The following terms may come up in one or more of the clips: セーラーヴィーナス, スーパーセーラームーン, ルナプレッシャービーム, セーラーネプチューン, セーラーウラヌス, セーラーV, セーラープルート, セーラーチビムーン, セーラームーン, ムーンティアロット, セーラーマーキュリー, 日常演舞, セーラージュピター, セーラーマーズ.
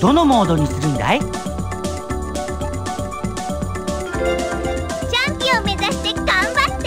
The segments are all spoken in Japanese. どのモードにするんだい？チャンピオン目指して頑張って。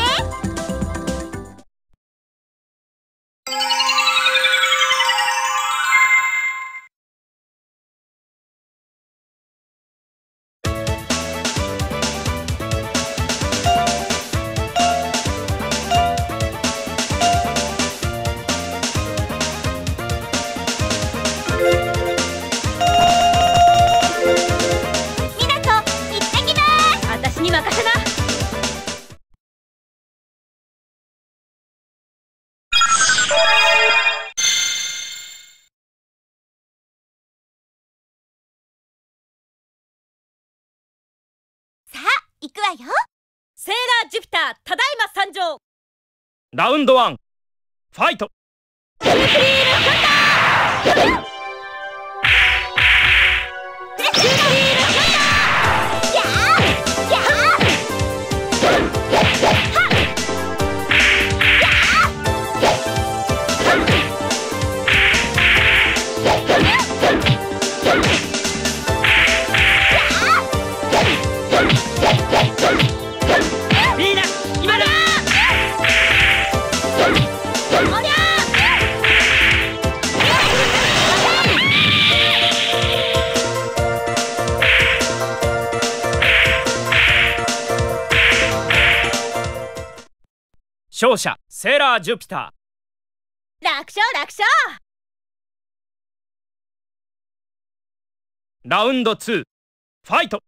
行くわよ。セーラージュピター、ただいま参上。ラウンド1、ファイト。フリールショット。フリールショット。ギャーギャー。勝者セーラージュピター、楽勝楽勝。ラウンド2、ファイト。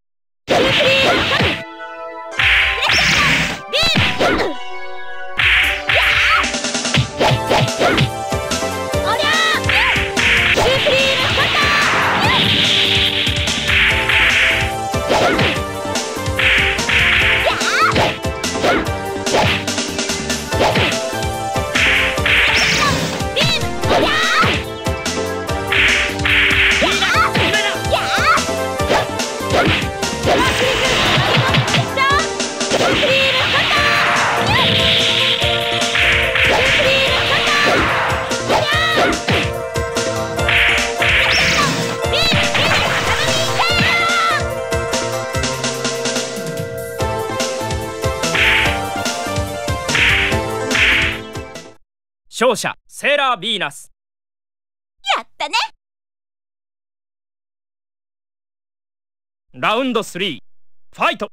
勝者セーラーヴィーナス、やったね。ラウンド3、ファイト。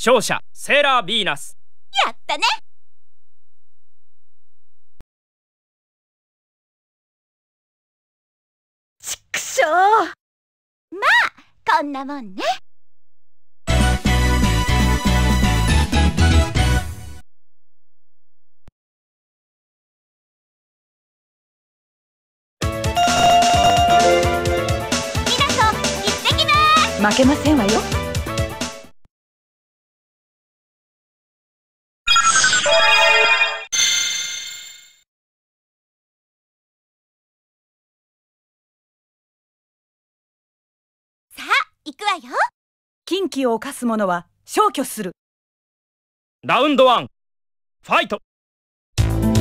勝者セーラーヴィーナス、やったね。ちくしょう、まあこんなもんね。みなと、行ってきます。負けませんわよ。行くわよ。禁忌を犯す者は消去する。ラウンド1、ファイト。ク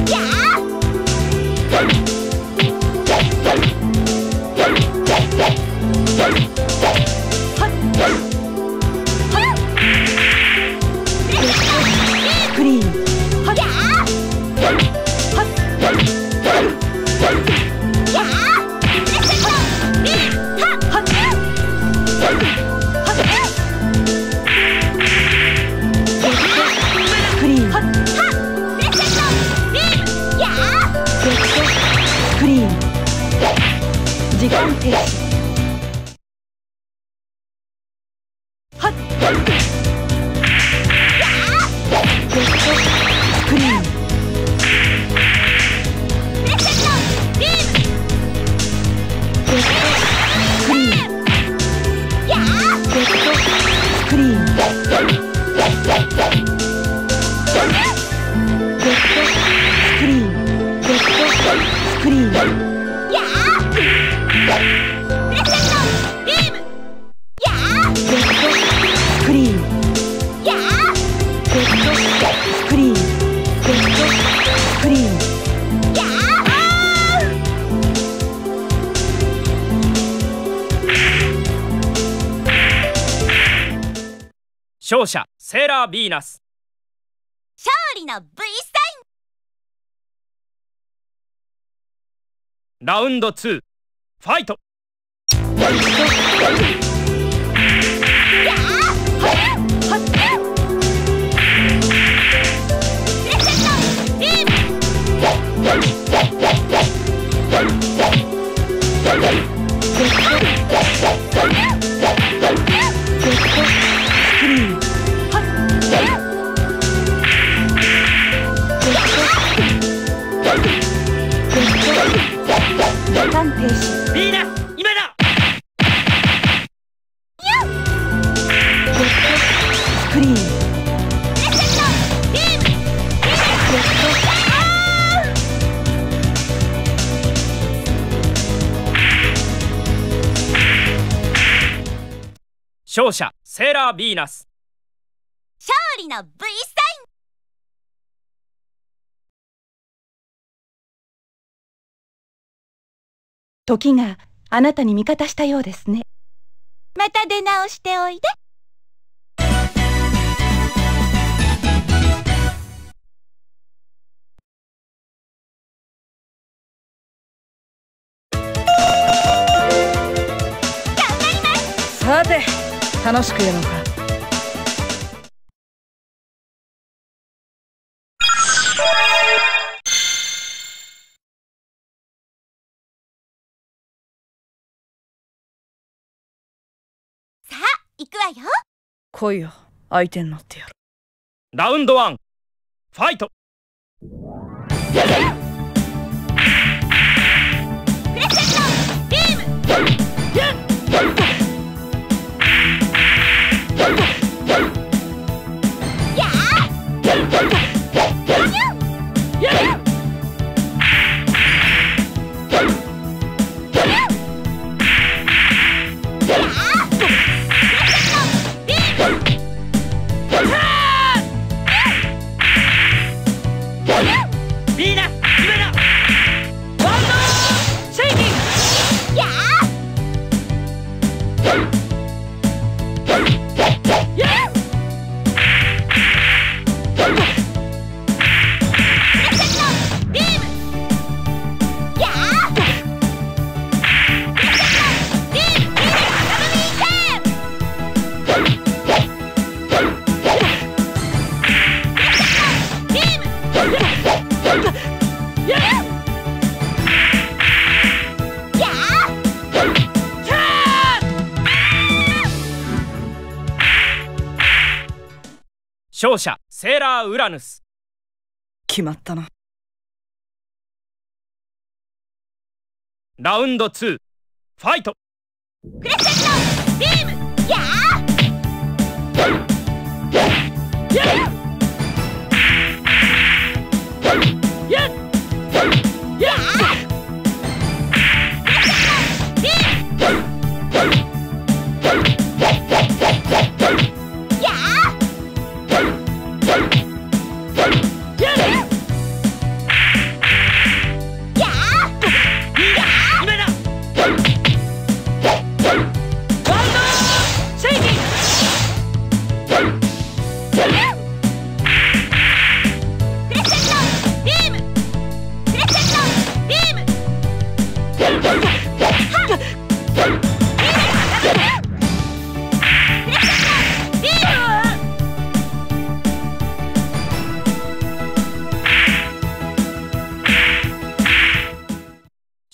リーン。時間停止。はっ、スクリーン。スクリーン。スクリーン。やープレゼントビーム。やーベッドスクリーン。やーベッドスクリーン。ベッドスクリーン。勝者セーラーヴィーナス。勝利の V サイン。ラウンド2、ファイト。ビーナス今だ。スクリーン。勝者セーラーヴィーナス。勝利の V サイン。時があなたに味方したようですね。また出直しておいで。頑張ります。さて、楽しくやろうか。行くわよ。来いよ、相手になってやる。ラウンド1、ファイト。プレゼントビーム。やあ。やあ。勝者セーラーウラヌス。決まったな。ラウンド2、ファイト。プレゼントビーム。やー。やー。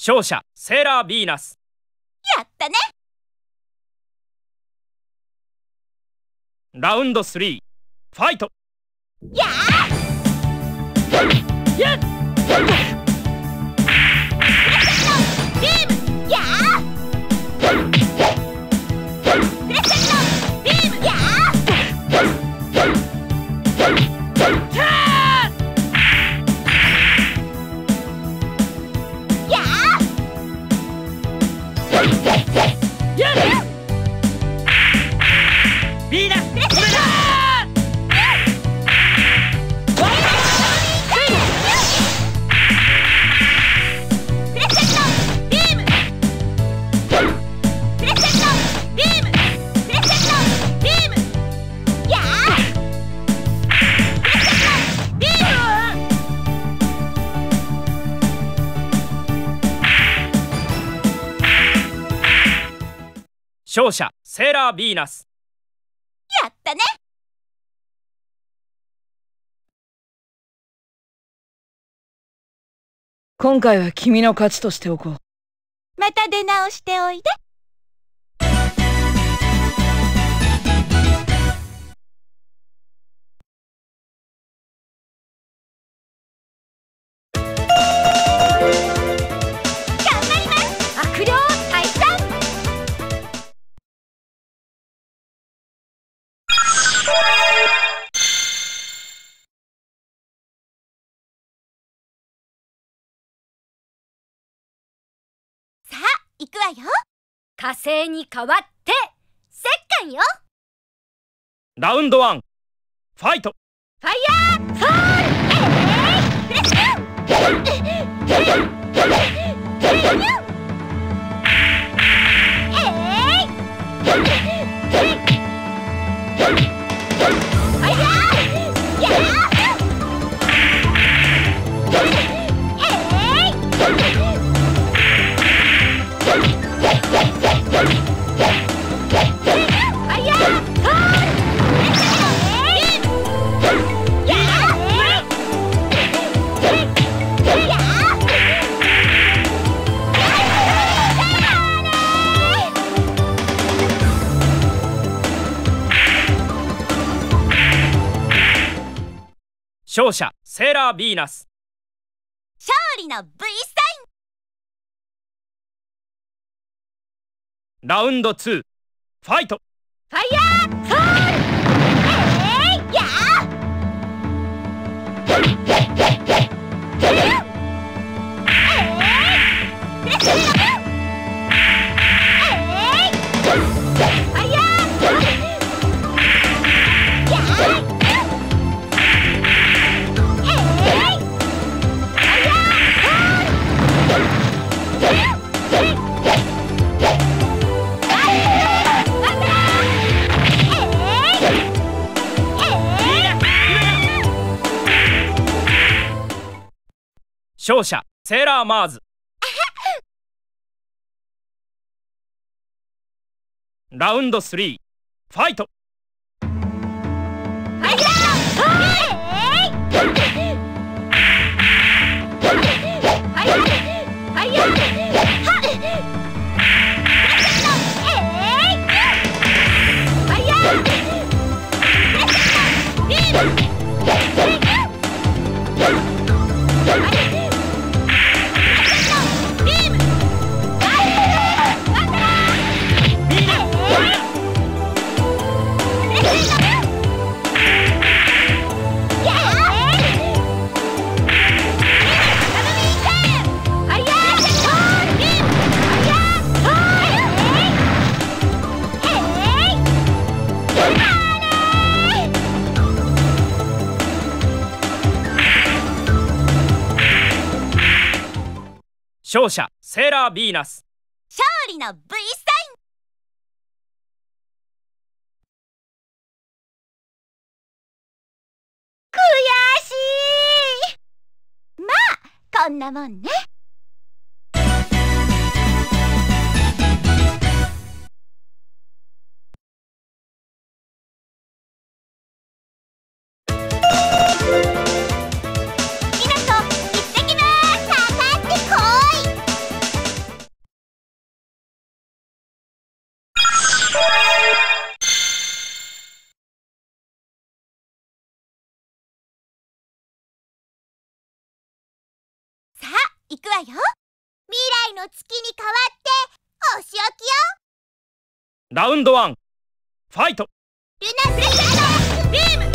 勝者セーラーヴィーナス。やったね。ラウンド3、ファイト。やー。やっ。勝者セーラーヴィーナス。やったね。今回は君の勝ちとしておこう。また出直しておいで。行くわよ。火星に代わって石棺よ。ラウンド1ファイト。ファイヤーホール。勝者セーラーヴィーナス。勝利の V サイン。ラウンド2ファイト。ファイヤーホール。勝者セーラーマーズ。ラウンド3ファイト。勝者セーラーヴィーナス。勝利の V サイン。悔しい。まあこんなもんね。行くわよ。未来の月に代わってお仕置きよ。ラウンド1ファイト。ルナプレッシャービーム。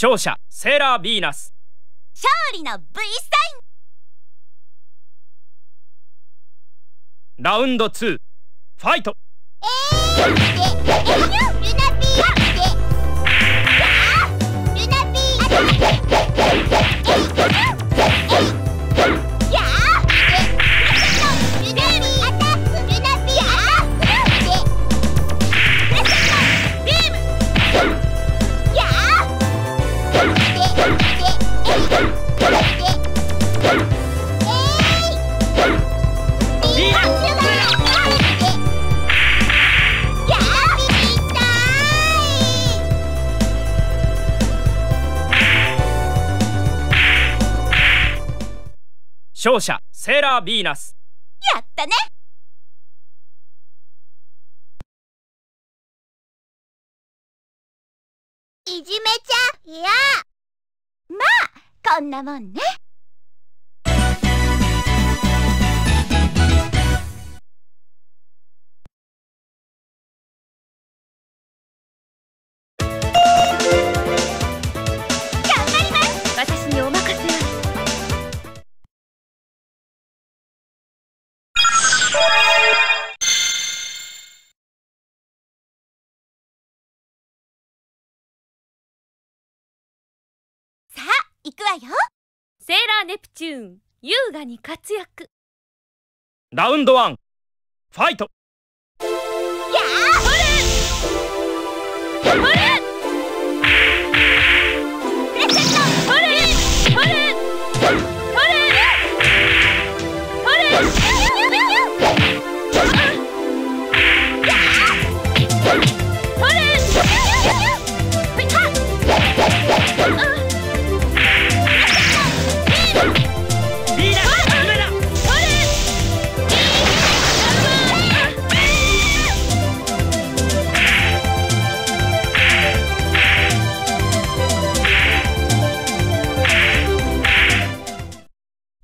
勝者セーラービーナス、勝利の V サイン。ラウンド2ファイト。勝者セーラービーナス、やったね。いじめちゃいや、まあこんなもんね。行くわよ。セーラーネプチューン、優雅に活躍。ラウンド1ファイト。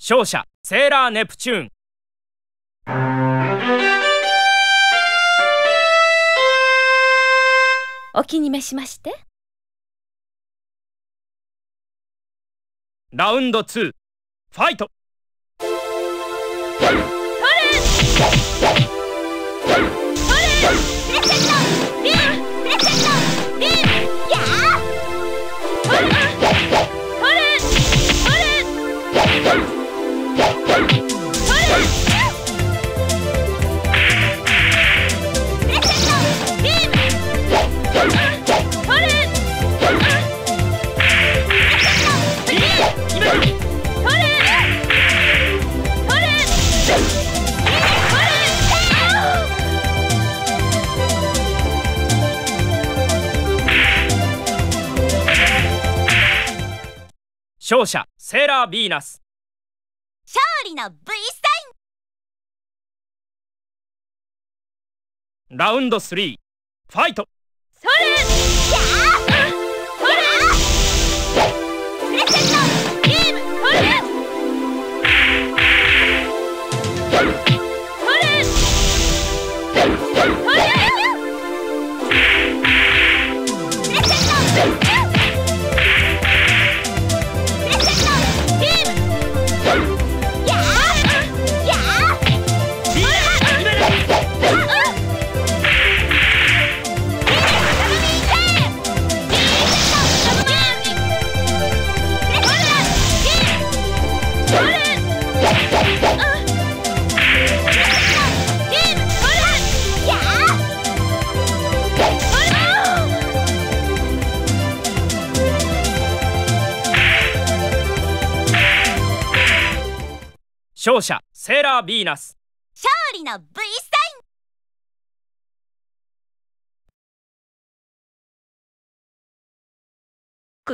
勝者セーラーネプチューン。お気に召しまして。ラウンド2ファイト。勝者セーラービーナス、勝利の V サイン。ラウンド3ファイト。それ勝者セーラービーナス、勝利の V サ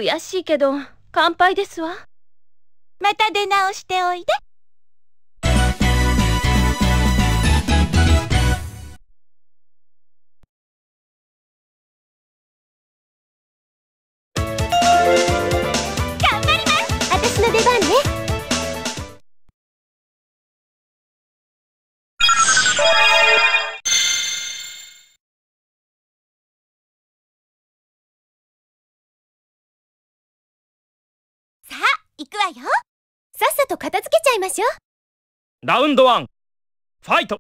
イン。悔しいけど乾杯ですわ。また出直しておいで。頑張ります。私の出番ね。と片付けちゃいましょう。ラウンド1、ファイト。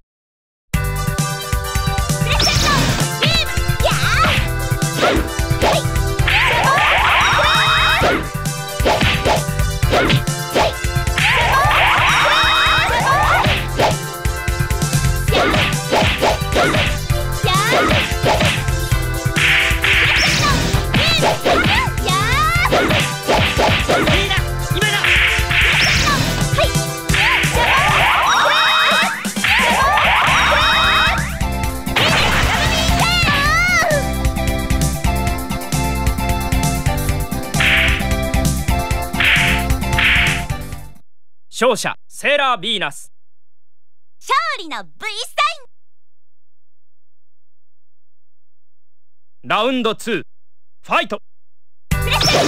勝者セーラーヴィーナス、勝利の V サイン。ラウンド2、ファイト。プレゼントや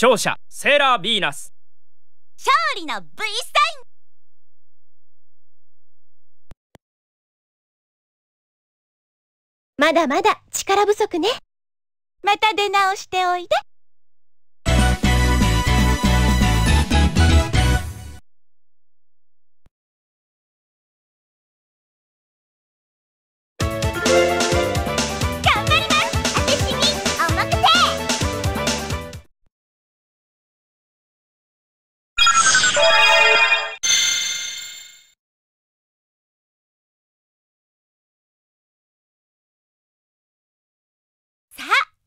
勝者セーラーヴィーナス、勝利の V サイン。まだまだ力不足ね。また出直しておいで。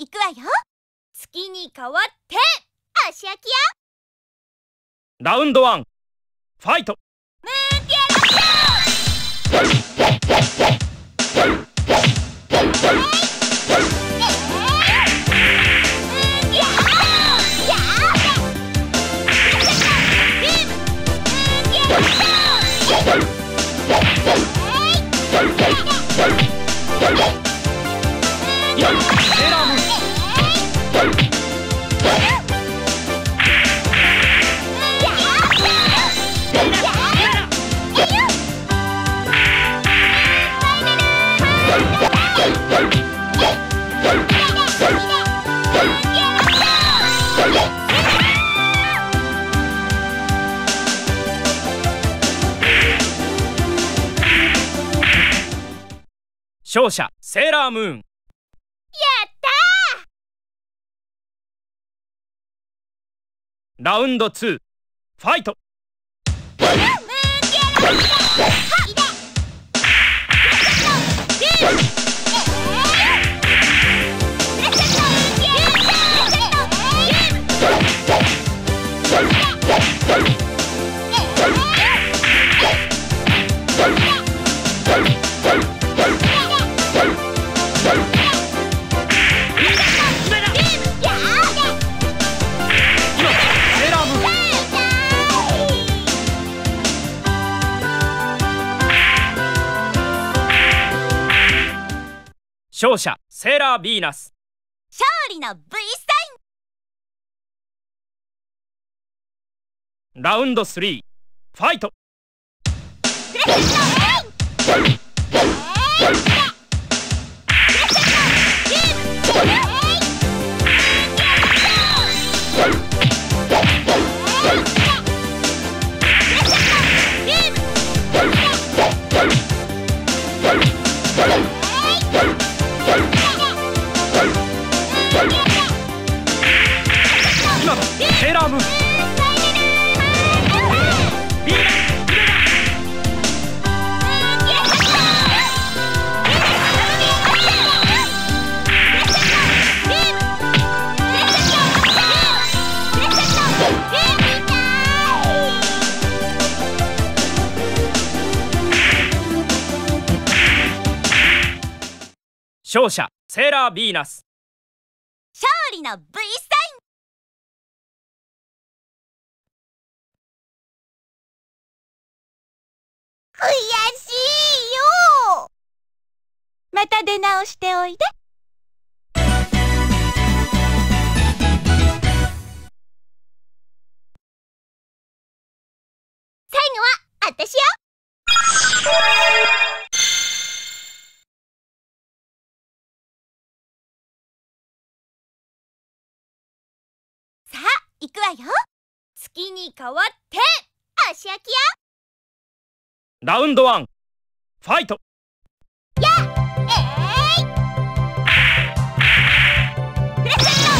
行くわよ。月に変わって足焼きよ。ラウンド1、ファイト。ムーンティアロット勝者セーラームーン、やったー。ラウンド2、ファイト。ムーンティアロット勝者セーラーヴィーナス、勝利の V サイン。ラウンド3、ファイト。プレゼント勝者セーラーヴィーナス。勝利の V サイン。悔しいよ。また出直しておいで。あたしよ。さあ、行くわよ。月に変わって、足あきよ。ラウンド1、ファイト。やっ、プレゼント。やら。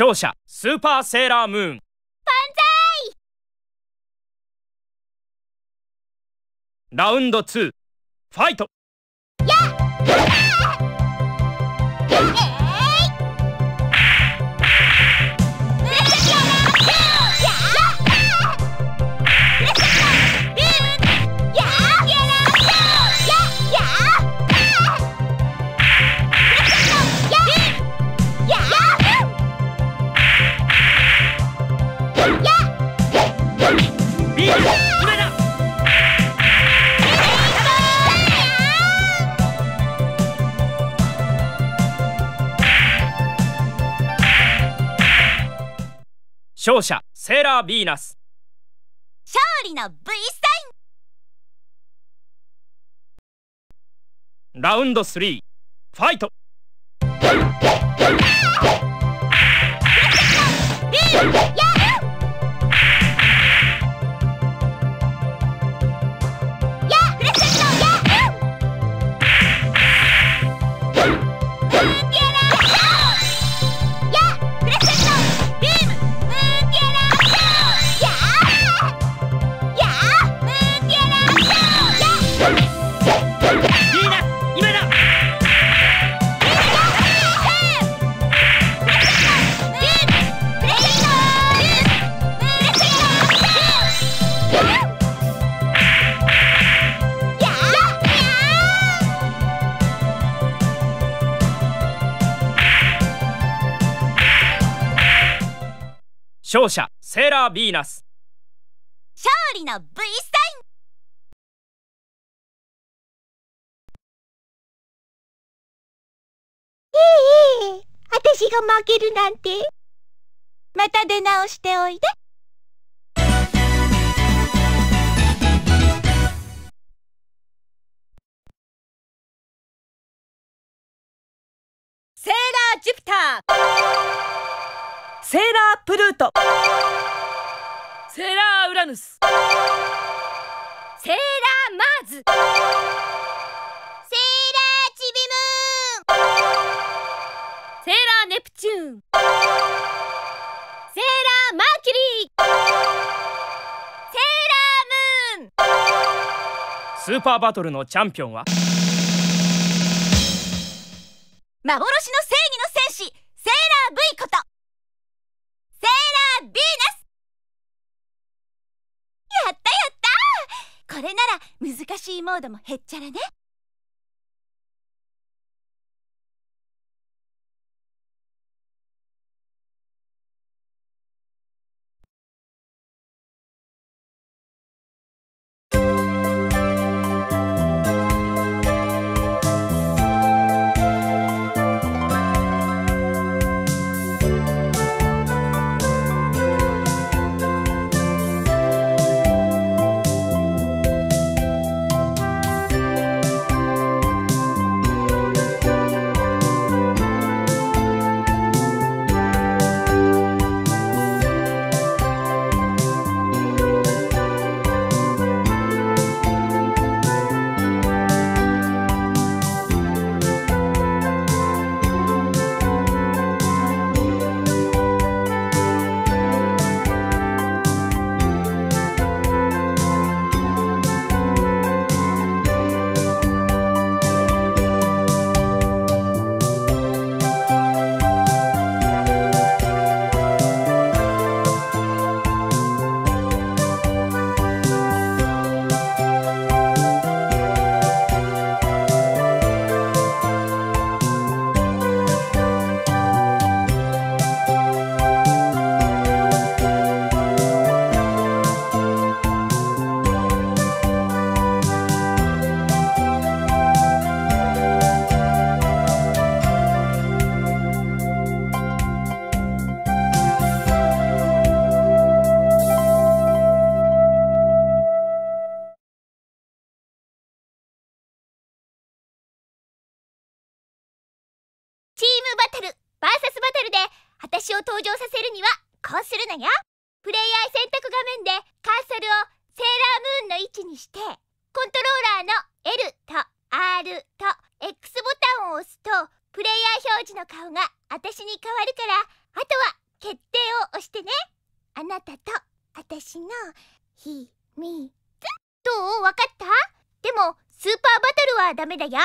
勝者スーパーセーラームーン。万歳。ラウンド2、ファイト。やっ勝者セーラーヴィーナス。勝利の V サイン。ラウンド3、ファイト。勝者セーラーヴィーナス。勝利の V サイン。ええ、私が負けるなんて。また出直しておいで。セーラージュピター、セーラープルート、セーラーウラヌス、セーラーマーズ、セーラーチビムーン、セーラーネプチューン、セーラーマーキュリー、セーラームーン。スーパーバトルのチャンピオンは幻の正義の戦士、セーラーVことこれなら難しいモードもへっちゃらね。バトル VS バトルで私を登場させるにはこうするのよ。プレイヤー選択画面でカーソルをセーラームーンの位置にしてコントローラーの L と R と X ボタンを押すとプレイヤー表示の顔が私に変わるからあとは決定を押してね。あなたと私の秘密。どう？わかった？でもスーパーバトルはダメだよ。